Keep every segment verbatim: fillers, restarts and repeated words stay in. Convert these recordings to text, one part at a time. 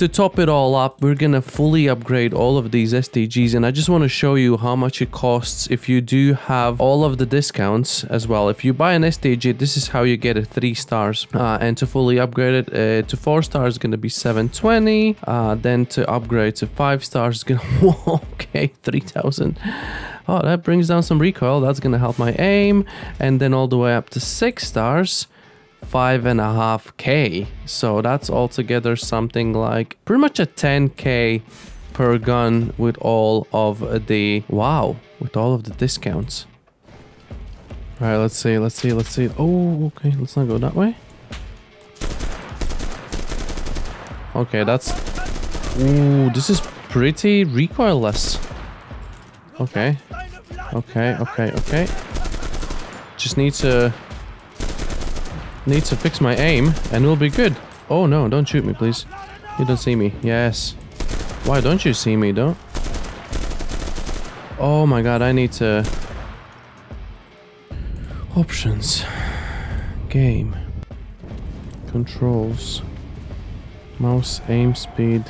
To top it all up, we're gonna fully upgrade all of these S T Gs, and I just want to show you how much it costs if you do have all of the discounts as well. If you buy an S T G, this is how you get it, three stars, uh, and to fully upgrade it uh, to four stars is gonna be seven twenty. Uh, then to upgrade to five stars is gonna okay, three thousand. Oh, that brings down some recoil. That's gonna help my aim, and then all the way up to six stars. five and a half K, so that's altogether something like pretty much a ten K per gun with all of the wow with all of the discounts. All right, let's see, let's see, let's see. Oh, okay, let's not go that way. Okay, that's ooh, this is pretty recoilless. Okay, okay, okay, okay. Just need to. Need to fix my aim and we'll be good. Oh no, don't shoot me, please. You don't see me. Yes. Why don't you see me, though? Oh my god, I need to... Options. Game. Controls. Mouse aim speed.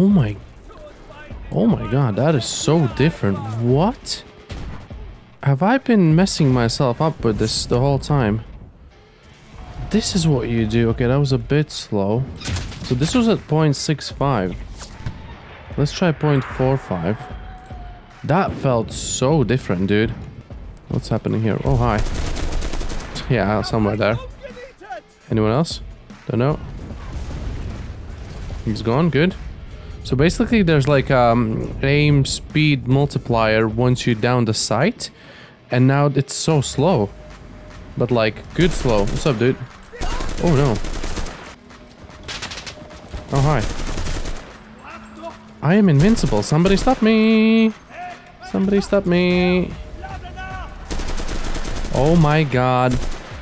Oh my, oh my god, that is so different. What? Have I been messing myself up with this the whole time? This is what you do. Okay, that was a bit slow. So this was at point six five. Let's try point four five. That felt so different, dude. What's happening here? Oh, hi. Yeah, somewhere there. Anyone else? Don't know. He's gone, good. So basically there's like um aim speed multiplier once you down the sight, and now it's so slow, but like good slow. What's up, dude? Oh no. Oh hi. I am invincible. Somebody stop me. Somebody stop me. Oh my god.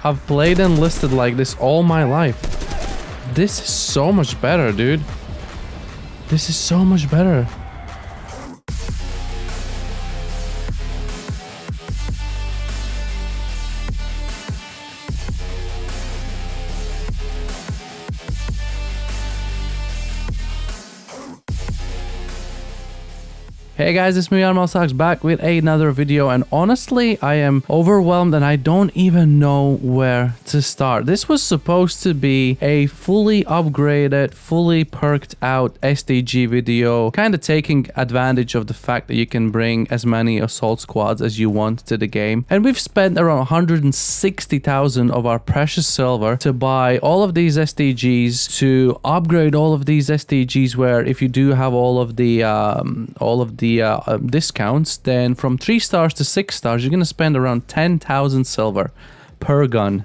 I've played Enlisted like this all my life. This is so much better, dude. This is so much better. Hey guys, it's me, AdmiralStarks, back with another video, and honestly, I am overwhelmed and I don't even know where to start. This was supposed to be a fully upgraded, fully perked out S T G video, kind of taking advantage of the fact that you can bring as many assault squads as you want to the game. And we've spent around one hundred sixty thousand of our precious silver to buy all of these S T Gs, to upgrade all of these S T Gs, where if you do have all of the, um, all of the The, uh, uh, discounts, then from three stars to six stars you're gonna spend around ten thousand silver per gun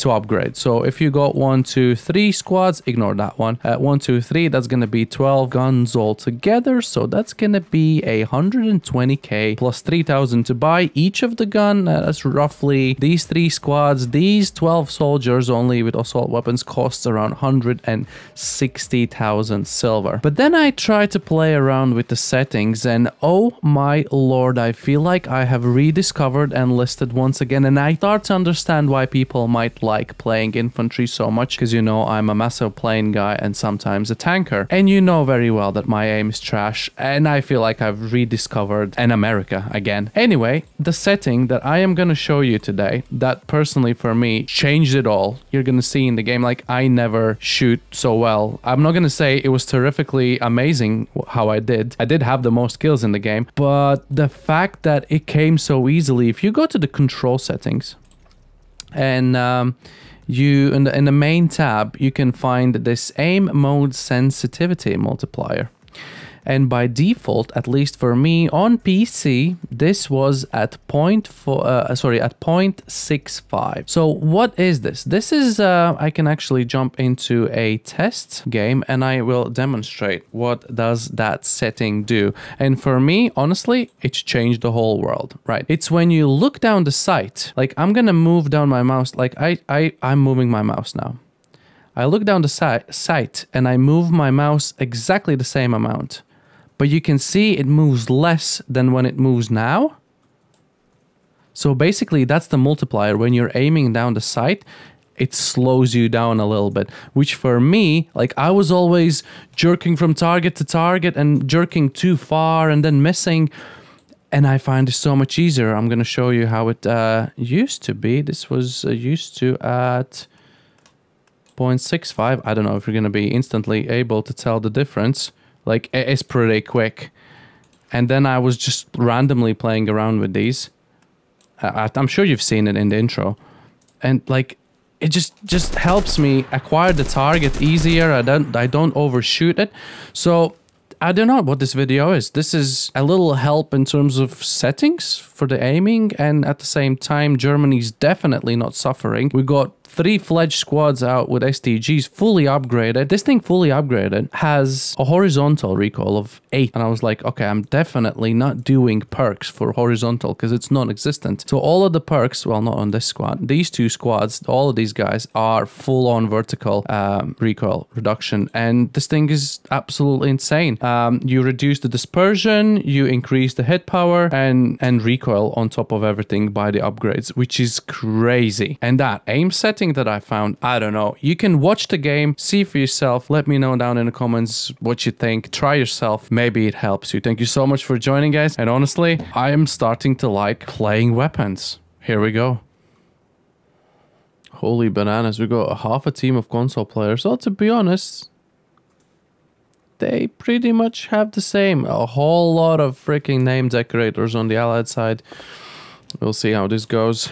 to upgrade. So if you got one, two, three squads, ignore that one. Uh, one, two, three, that's gonna be twelve guns altogether. So that's gonna be a hundred and twenty k plus three thousand to buy each of the gun. Uh, that's roughly these three squads, these twelve soldiers only with assault weapons costs around hundred and sixty thousand silver. But then I try to play around with the settings, and oh my lord, I feel like I have rediscovered Enlisted once again, and I start to understand why people might like like playing infantry so much, because you know I'm a massive plane guy and sometimes a tanker, and you know very well that my aim is trash, and I feel like I've rediscovered an America again. Anyway, the setting that I am going to show you today, that personally for me changed it all. You're going to see in the game, like, I never shoot so well. I'm not going to say it was terrifically amazing how I did. I did have the most kills in the game, but the fact that it came so easily, if you go to the control settings and um, you in the, in the main tab, you can find this aim mode sensitivity multiplier, and by default, at least for me on P C, this was at point four, uh, sorry, at point six five. So what is this? This is uh, I can actually jump into a test game and I will demonstrate what does that setting do. And for me, honestly, it's changed the whole world, right? It's when you look down the sight, like I'm gonna move down my mouse, like I, I, I'm moving my mouse now. I look down the sight, sight and I move my mouse exactly the same amount, but you can see it moves less than when it moves now. So basically that's the multiplier. When you're aiming down the sight, it slows you down a little bit, which for me, like I was always jerking from target to target and jerking too far and then missing. And I find it so much easier. I'm going to show you how it uh, used to be. This was uh, used to at point six five. I don't know if you're going to be instantly able to tell the difference. Like it's pretty quick. And then I was just randomly playing around with these. Uh, I'm sure you've seen it in the intro. And like it just just helps me acquire the target easier. I don't I don't overshoot it. So I don't know what this video is. This is a little help in terms of settings for the aiming, and at the same time Germany's definitely not suffering. We got three fledged squads out with S T Gs fully upgraded. This thing fully upgraded has a horizontal recoil of eight. And I was like, okay, I'm definitely not doing perks for horizontal because it's non-existent. So all of the perks, well, not on this squad, these two squads, all of these guys are full on vertical um, recoil reduction. And this thing is absolutely insane. Um, you reduce the dispersion, you increase the hit power and, and recoil on top of everything by the upgrades, which is crazy. And that aim setting that I found, I don't know. You can watch the game, see for yourself. Let me know down in the comments what you think. Try yourself. Maybe it helps you. Thank you so much for joining, guys. And honestly, I am starting to like playing weapons. Here we go. Holy bananas. We got half a team of console players. So to be honest, they pretty much have the same. A whole lot of freaking name decorators on the Allied side. We'll see how this goes.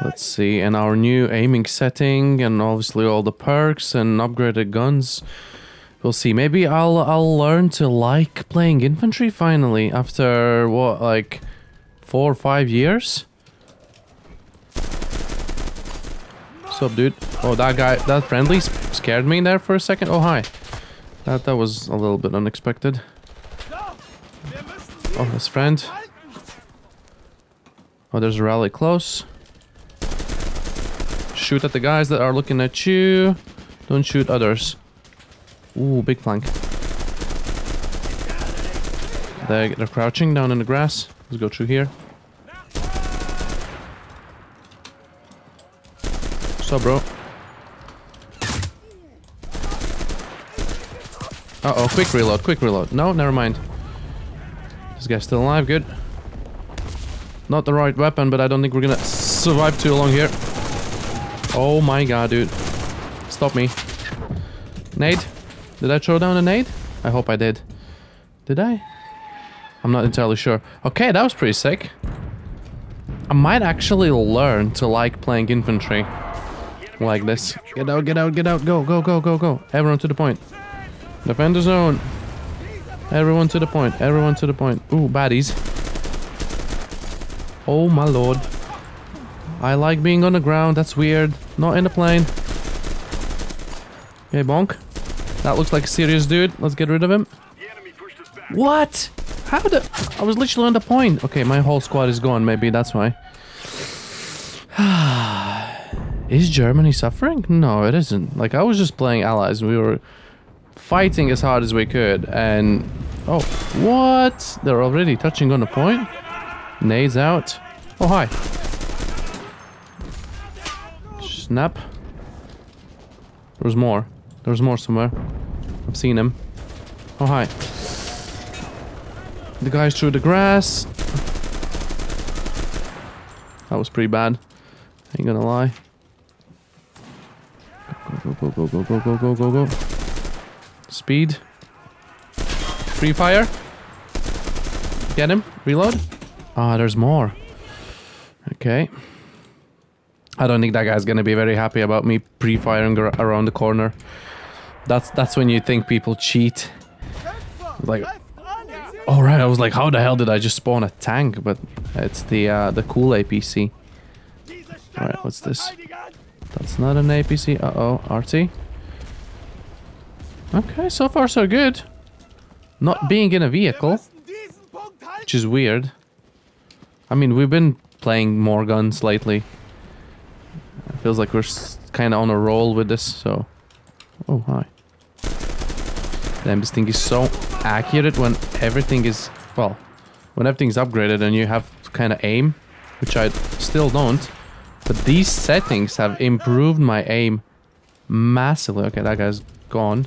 Let's see, and our new aiming setting, and obviously all the perks and upgraded guns. We'll see. Maybe I'll I'll learn to like playing infantry finally after what, like four or five years. What's up, dude? Oh, that guy, that friendly scared me there for a second. Oh hi, that that was a little bit unexpected. Oh, his friend. Oh, there's a rally close. Shoot at the guys that are looking at you. Don't shoot others. Ooh, big flank. They're, they're crouching down in the grass. Let's go through here. What's up, bro? Uh-oh, quick reload, quick reload. No, never mind. This guy's still alive, good. Not the right weapon, but I don't think we're gonna survive too long here. Oh my god, dude. Stop me. Nade? Did I throw down a nade? I hope I did. Did I? I'm not entirely sure. Okay, that was pretty sick. I might actually learn to like playing infantry like this. Get out, get out, get out. Go, go, go, go, go. Everyone to the point. Defend the zone. Everyone to the point. Everyone to the point. Ooh, baddies. Oh my lord. I like being on the ground, that's weird. Not in the plane. Okay, bonk. That looks like a serious dude. Let's get rid of him. What? How the... I was literally on the point. Okay, my whole squad is gone, maybe that's why. Is Germany suffering? No, it isn't. Like, I was just playing allies. We were fighting as hard as we could, and... Oh, what? They're already touching on the point. Nades out. Oh, hi. Snap. There's more. There's more somewhere. I've seen him. Oh, hi. The guy's through the grass. That was pretty bad. Ain't gonna lie. Go, go, go, go, go, go, go, go, go, go. Speed. Free fire. Get him. Reload. Ah, there's more. Okay. I don't think that guy's gonna be very happy about me pre-firing around the corner. That's that's when you think people cheat. Like, all right, I was like, how the hell did I just spawn a tank? But it's the uh, the cool A P C. All right, what's this? That's not an A P C. Uh oh, R T. Okay, so far so good. Not being in a vehicle, which is weird. I mean, we've been playing more guns lately. It feels like we're kind of on a roll with this. So, oh hi. Damn, this thing is so accurate when everything is, well, when everything's upgraded and you have to kind of aim, which I still don't. But these settings have improved my aim massively. Okay, that guy's gone.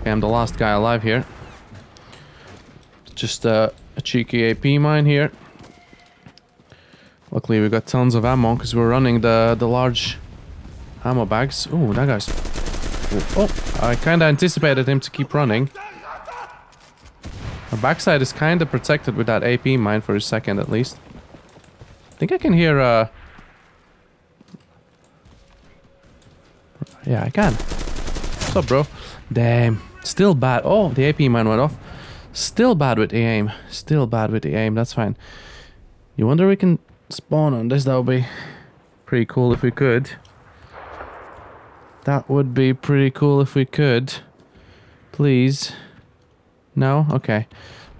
Okay, I'm the last guy alive here. Just uh, a cheeky A P mine here. Luckily, we got tons of ammo because we're running the the large ammo bags. Oh, that guy's. Oh, I kind of anticipated him to keep running. Our backside is kind of protected with that A P mine for a second at least. I think I can hear. Uh... Yeah, I can. What's up, bro? Damn, still bad. Oh, the A P mine went off. Still bad with the aim. Still bad with the aim. That's fine. You wonder if we can spawn on this? That would be pretty cool if we could. That would be pretty cool if we could. Please. No? Okay.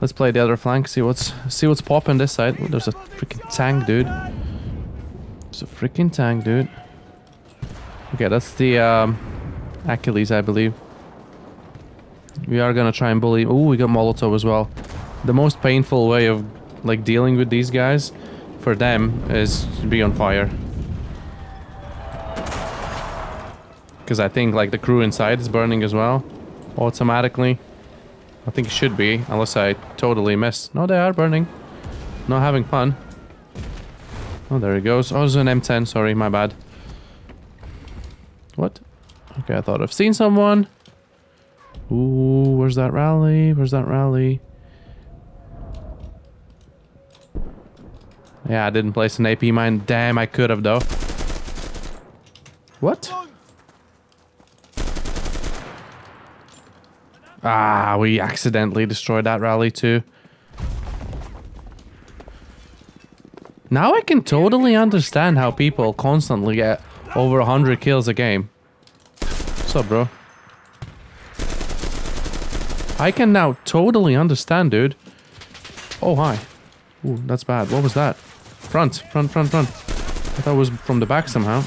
Let's play the other flank. See what's see what's popping this side. There's a freaking tank, dude. There's a freaking tank, dude. Okay, that's the um, Achilles, I believe. We are gonna try and bully. Oh, we got Molotov as well. The most painful way of like dealing with these guys for them is to be on fire. Because I think like the crew inside is burning as well, automatically. I think it should be, unless I totally miss. No, they are burning. Not having fun. Oh, there he goes. Oh, it's an M ten. Sorry, my bad. What? Okay, I thought I've seen someone. Ooh, where's that rally? Where's that rally? Yeah, I didn't place an A P mine. Damn, I could have though. What? Ah, we accidentally destroyed that rally too. Now I can totally understand how people constantly get over one hundred kills a game. What's up, bro? I can now totally understand, dude. Oh, hi. Ooh, that's bad. What was that? Front, front, front, front. I thought it was from the back somehow.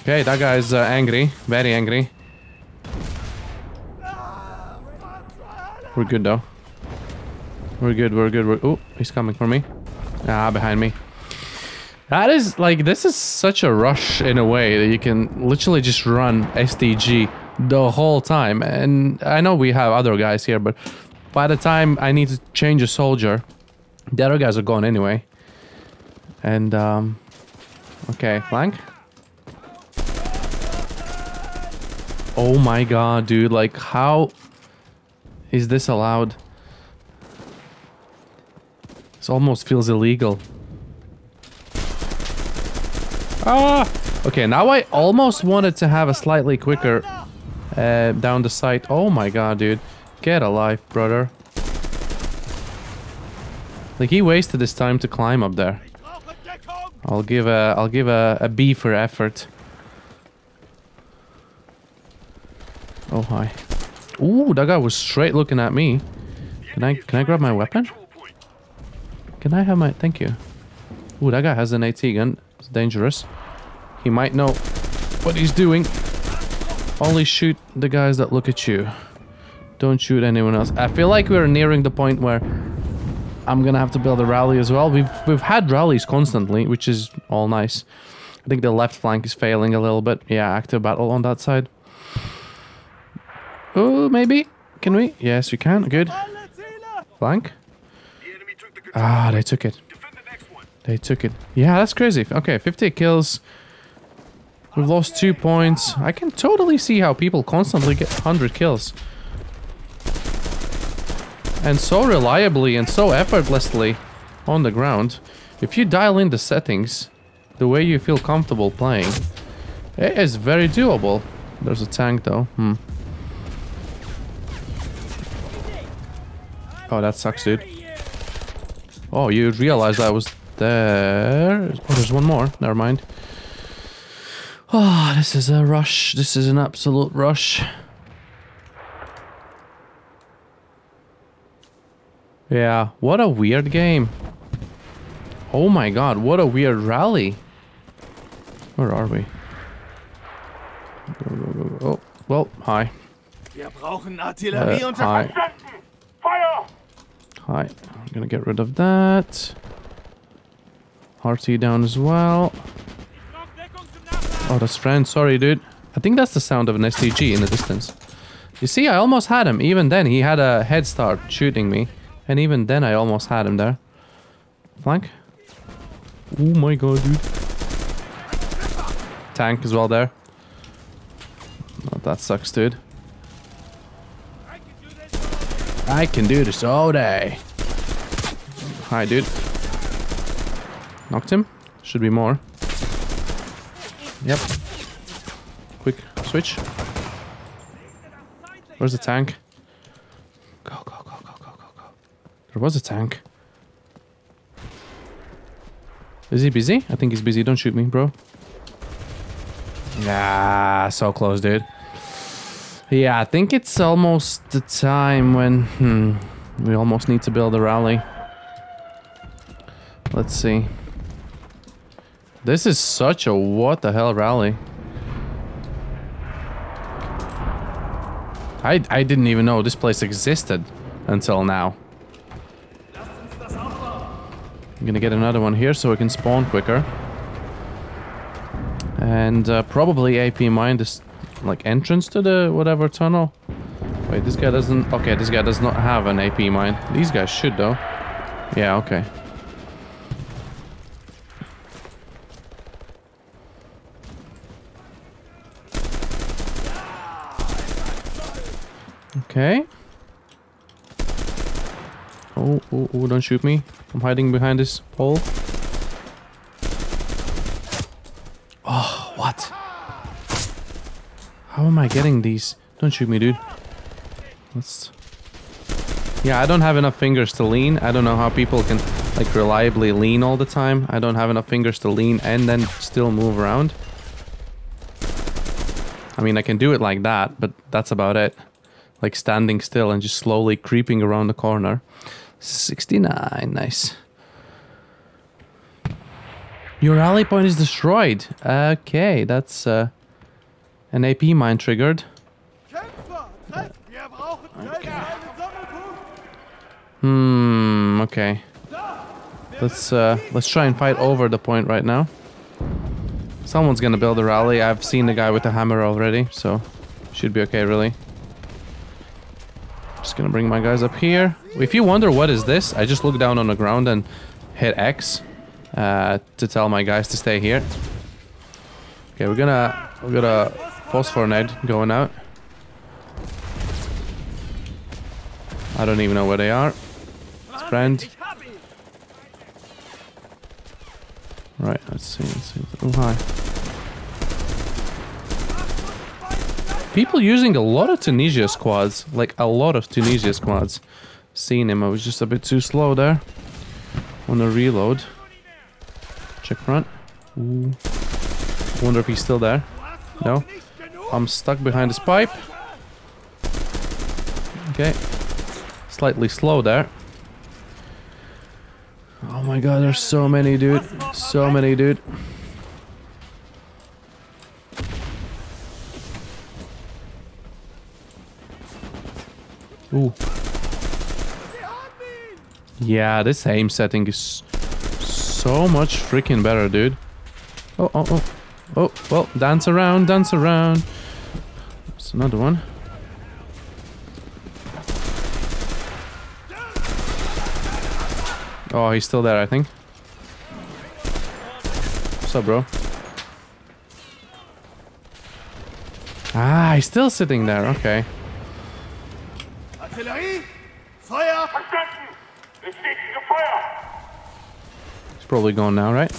Okay, that guy's uh, angry. Very angry. We're good though. We're good, we're good, we're... Oh, he's coming for me. Ah, behind me. That is, like, this is such a rush in a way that you can literally just run S T G the whole time. And I know we have other guys here, but by the time I need to change a soldier, the other guys are gone anyway. And, um... okay, flank. Oh my god, dude, like, how... is this allowed? This almost feels illegal. Ah! Okay, now I almost wanted to have a slightly quicker uh, down the sight. Oh my god, dude. Get alive, brother. Like, he wasted his time to climb up there. I'll give a, I'll give a, a B for effort. Oh, hi. Ooh, that guy was straight looking at me. Can I can I grab my weapon? Can I have my... Thank you. Ooh, that guy has an AT gun. It's dangerous. He might know what he's doing. Only shoot the guys that look at you. Don't shoot anyone else. I feel like we're nearing the point where I'm gonna have to build a rally as well. We've, we've had rallies constantly, which is all nice. I think the left flank is failing a little bit. Yeah, active battle on that side. Oh, maybe? Can we? Yes, we can. Good. Flank. Ah, they took it. They took it. Yeah, that's crazy. Okay, fifty kills. We've lost two points. I can totally see how people constantly get one hundred kills. And so reliably and so effortlessly on the ground. If you dial in the settings the way you feel comfortable playing, it is very doable. There's a tank though. Hmm. Oh, that sucks, dude. Oh, you realized I was there. Oh, there's one more. Never mind. Oh, this is a rush. This is an absolute rush. Yeah, what a weird game. Oh my god, what a weird rally. Where are we? Oh, well, hi. Uh, hi. Hi. I'm gonna get rid of that. R T down as well. Oh, that's friend. Sorry, dude. I think that's the sound of an S T G in the distance. You see, I almost had him. Even then, he had a head start shooting me. And even then, I almost had him there. Flank. Oh my god, dude. Tank as well there. Oh, that sucks, dude. I can do this all day. Hi, dude. Knocked him. Should be more. Yep. Quick switch. Where's the tank? Go, go, go, go, go, go, go. There was a tank. Is he busy? I think he's busy. Don't shoot me, bro. Nah, so close, dude. Yeah, I think it's almost the time when hmm, we almost need to build a rally. Let's see. This is such a what the hell rally. I, I didn't even know this place existed until now. I'm gonna get another one here so we can spawn quicker. And uh, probably A P mine this like entrance to the whatever tunnel. Wait, this guy doesn't. Okay, this guy does not have an A P mine. These guys should though. Yeah, okay. Okay. Oh, oh, oh, don't shoot me. I'm hiding behind this pole. Oh, what? How am I getting these? Don't shoot me, dude. Let's... Yeah, I don't have enough fingers to lean. I don't know how people can, like, reliably lean all the time. I don't have enough fingers to lean and then still move around. I mean, I can do it like that, but that's about it. Like, standing still and just slowly creeping around the corner. sixty-nine, nice. Your rally point is destroyed. Okay, that's uh, an A P mine triggered. Uh, okay. Hmm. Okay. Let's uh, let's try and fight over the point right now. Someone's gonna build a rally. I've seen the guy with the hammer already, so should be okay, really. Just gonna bring my guys up here. If you wonder what is this, I just look down on the ground and hit X uh, to tell my guys to stay here. Okay, we're gonna we got a phosphor nade going out. I don't even know where they are. Friend. Right, let's see. Let's see. Oh hi. People using a lot of Tunisia squads, like a lot of Tunisia squads. Seen him. I was just a bit too slow there on the reload. Check front. Ooh. Wonder if he's still there. No. I'm stuck behind this pipe. Okay. Slightly slow there. Oh my god, there's so many, dude. So many, dude. Ooh. Yeah, this aim setting is so much freaking better, dude. Oh, oh, oh. Oh, well, dance around, dance around. That's another one. Oh, he's still there, I think. What's up, bro? Ah, he's still sitting there, okay. He's probably gone now, right?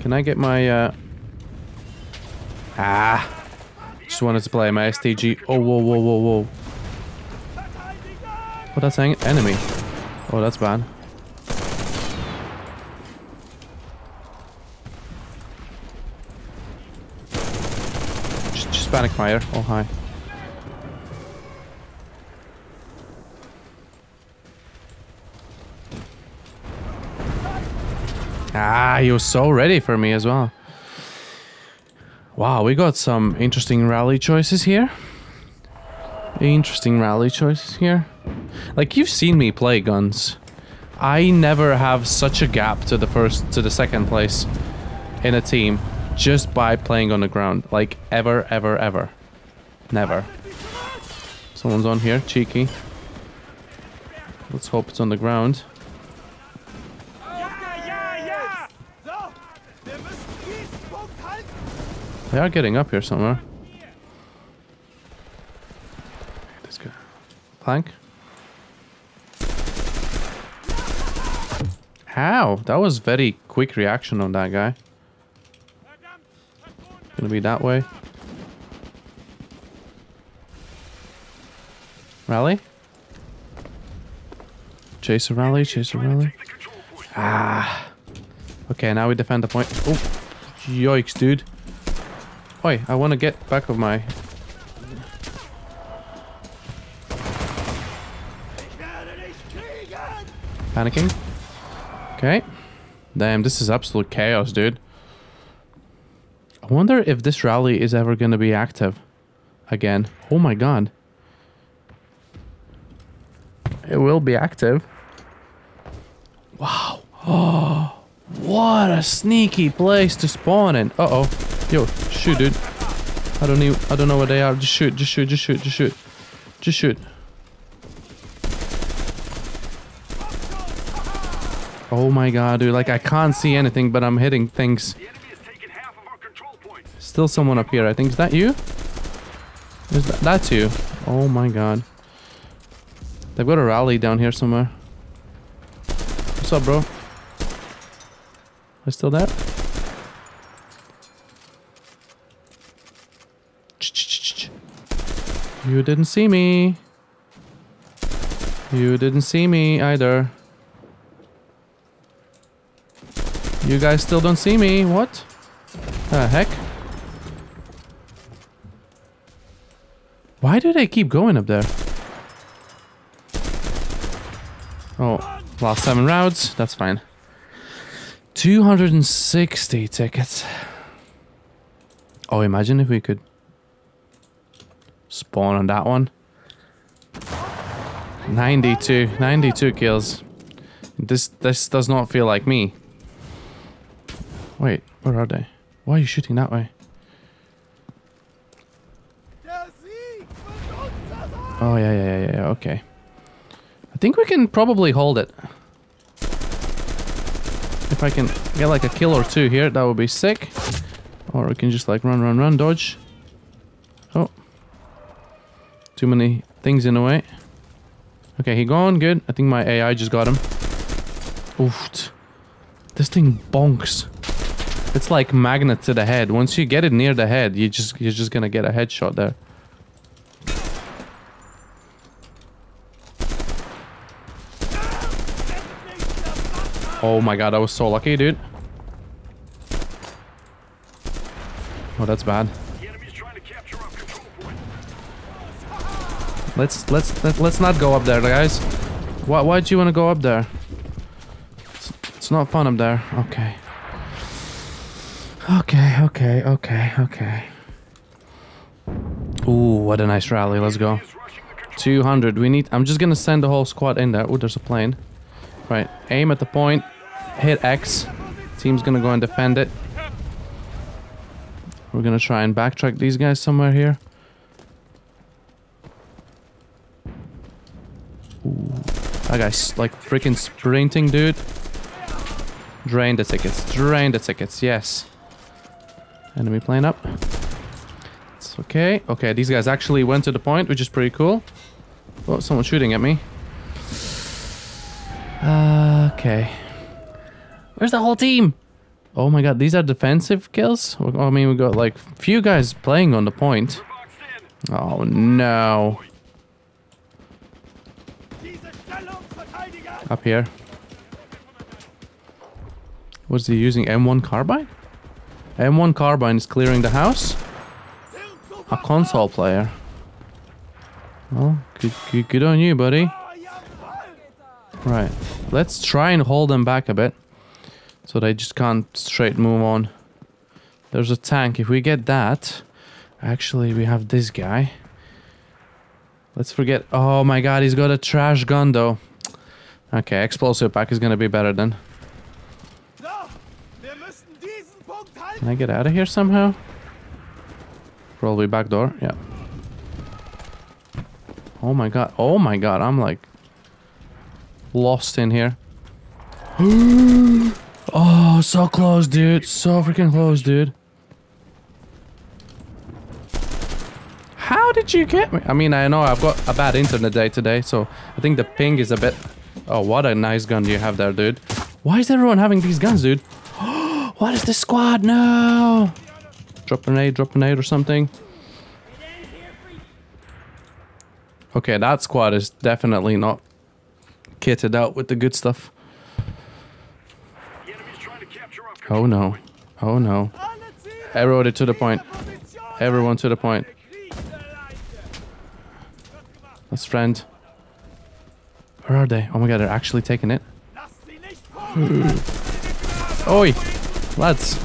Can I get my, uh... Ah! just wanted to play my S T G. Oh, whoa, whoa, whoa, whoa. Oh, that's an enemy. Oh, that's bad. Just, just panic fire. Oh, hi. Ah, he was so ready for me as well. Wow, we got some interesting rally choices here. Interesting rally choices here. Like, you've seen me play guns. I never have such a gap to the first to the second place in a team just by playing on the ground. Like, ever, ever, ever. Never. Someone's on here, cheeky. Let's hope it's on the ground. They are getting up here somewhere. This guy. Plank. How? That was very quick reaction on that guy. Gonna be that way. Rally? Chase a rally, chase a rally. Ah. Okay, now we defend the point. Oh, yikes, dude. Oi, I want to get back of my... Panicking. Okay. Damn, this is absolute chaos, dude. I wonder if this rally is ever going to be active again. Oh my god. It will be active. Wow. Oh, what a sneaky place to spawn in. Uh-oh. Yo, shoot, dude. I don't even, I don't know where they are. Just shoot, just shoot, just shoot, just shoot. Just shoot. Oh my god, dude. Like, I can't see anything, but I'm hitting things. Still someone up here, I think. Is that you? Is that, that's you. Oh my god. They've got a rally down here somewhere. What's up, bro? I still there? You didn't see me. You didn't see me either. You guys still don't see me. What the heck? Why do they keep going up there? Oh, last seven rounds. That's fine. two hundred sixty tickets. Oh, imagine if we could spawn on that one. ninety-two, ninety-two kills. This this does not feel like me. Wait, where are they? Why are you shooting that way? Oh yeah, yeah, yeah, yeah. Okay. I think we can probably hold it. If I can get like a kill or two here, that would be sick. Or we can just like run, run, run, dodge. Oh. Too many things in the way. Okay, he gone. Good. I think my A I just got him. Oof. This thing bonks. It's like magnet to the head. Once you get it near the head, you just you're just gonna get a headshot there. Oh my god, I was so lucky, dude. Oh, that's bad. Let's let's let, let's not go up there, guys. Why why do you want to go up there? It's, it's not fun up there. Okay. Okay. Okay. Okay. Okay. Ooh, what a nice rally. Let's go. two hundred. We need. I'm just gonna send the whole squad in there. Ooh, there's a plane. Right. Aim at the point. Hit X. Team's gonna go and defend it. We're gonna try and backtrack these guys somewhere here. That guy's like freaking sprinting, dude. Drain the tickets. Drain the tickets. Yes. Enemy plane up. It's okay. Okay, these guys actually went to the point, which is pretty cool. Oh, someone's shooting at me. Uh, okay. Where's the whole team? Oh my god, these are defensive kills? I mean, we got like few guys playing on the point. Oh no. Up here. Was he using M one Carbine? M one Carbine is clearing the house? A console player. Well, good, good, good on you, buddy. Right. Let's try and hold them back a bit. So they just can't straight move on. There's a tank. If we get that... Actually, we have this guy. Let's forget... Oh my god, he's got a trash gun though. Okay, explosive pack is gonna be better then. Can I get out of here somehow? Probably back door, yeah. Oh my god, oh my god, I'm like... lost in here. Oh, so close, dude. So freaking close, dude. How did you get me? I mean, I know I've got a bad internet day today, so I think the ping is a bit... Oh, what a nice gun you have there, dude. Why is everyone having these guns, dude? What is this squad? No! Drop an aid, drop an aid or something. Okay, that squad is definitely not kitted out with the good stuff. Oh no. Oh no. Everybody to the point. Everyone to the point. Let's friend. Where are they? Oh my god, they're actually taking it. Oi! Lads!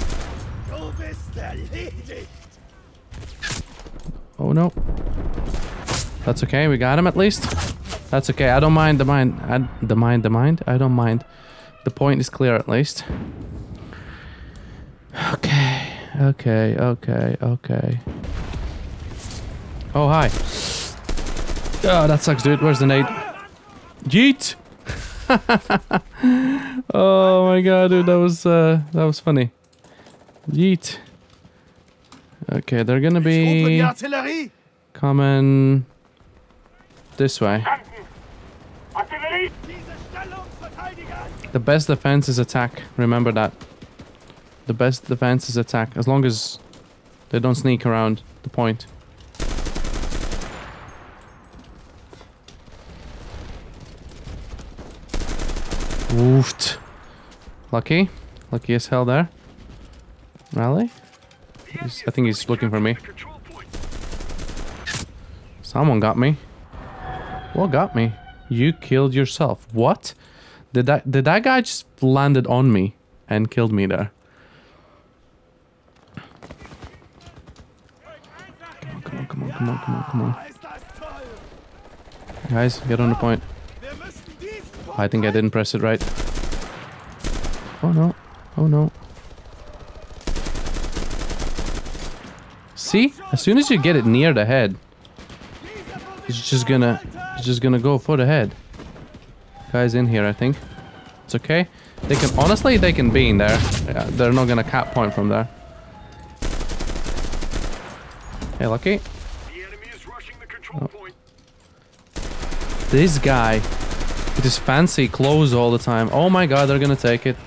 Oh no. That's okay, we got him at least. That's okay, I don't mind the mine. I, the mine, the mine? I don't mind. The point is clear at least. Okay, okay, okay, okay. Oh, hi. Oh, that sucks, dude. Where's the nade? Yeet! Oh my god, dude, that was uh, that was funny. Yeet. Okay, they're gonna be coming this way. The best defense is attack. Remember that. The best defense is attack. As long as they don't sneak around the point. Woofed. Lucky. Lucky as hell there. Rally? He's, I think he's looking for me. Someone got me. What got me? You killed yourself. What? Did that, did that guy just landed on me and killed me there? Come on, come on, come on, come on, come on, come on. Guys, get on the point. I think I didn't press it right. Oh no. Oh no. See? As soon as you get it near the head, it's just gonna it's just gonna go for the head. Guys in here, I think. It's okay. They can honestly they can be in there. Yeah, they're not gonna cap point from there. Hey, Lucky. The enemy is rushing the control oh. point. This guy with his fancy clothes all the time. Oh my god, they're gonna take it.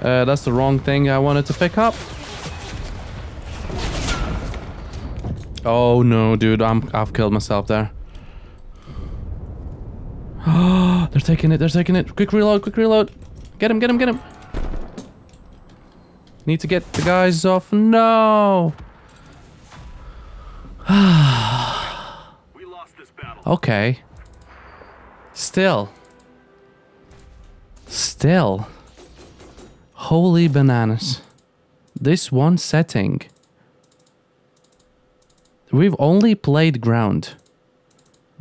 Uh, that's the wrong thing I wanted to pick up. Oh no, dude, I'm, I've killed myself there. Oh, they're taking it, they're taking it. Quick reload, quick reload. Get him, get him, get him. Need to get the guys off. No! We lost this battle. Okay. Still. Still. Holy bananas. This one setting. We've only played ground.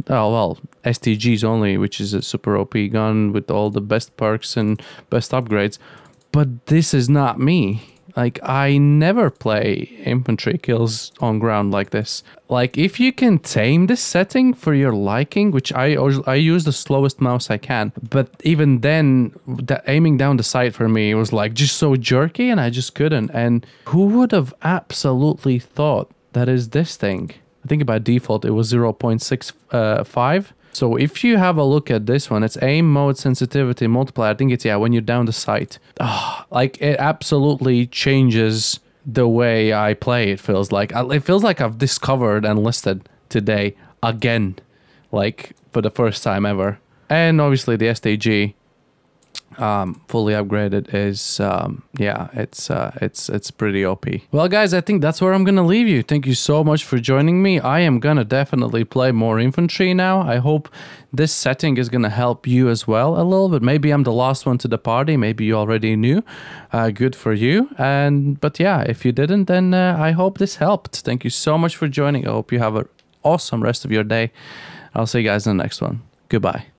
Oh well, S T Gs only, which is a super O P gun with all the best perks and best upgrades. But this is not me. Like, I never play infantry kills on ground like this. Like, if you can tame this setting for your liking, which I I use the slowest mouse I can, but even then, the aiming down the sight for me was like just so jerky and I just couldn't. And who would have absolutely thought that is this thing? I think by default it was zero point six five. So if you have a look at this one, it's aim mode, sensitivity, multiplier. I think it's, yeah, when you're down the sight. Oh, like, it absolutely changes the way I play, it feels like. It feels like I've discovered Enlisted today again, like for the first time ever. And obviously the S T G, um, fully upgraded, is um, yeah, it's uh, it's it's pretty O P. Well, guys, I think that's where I'm gonna leave you. Thank you so much for joining me. I am gonna definitely play more infantry now. I hope this setting is gonna help you as well a little bit. Maybe I'm the last one to the party. Maybe you already knew. Uh, good for you. And but yeah, if you didn't, then uh, I hope this helped. Thank you so much for joining. I hope you have an awesome rest of your day. I'll see you guys in the next one. Goodbye.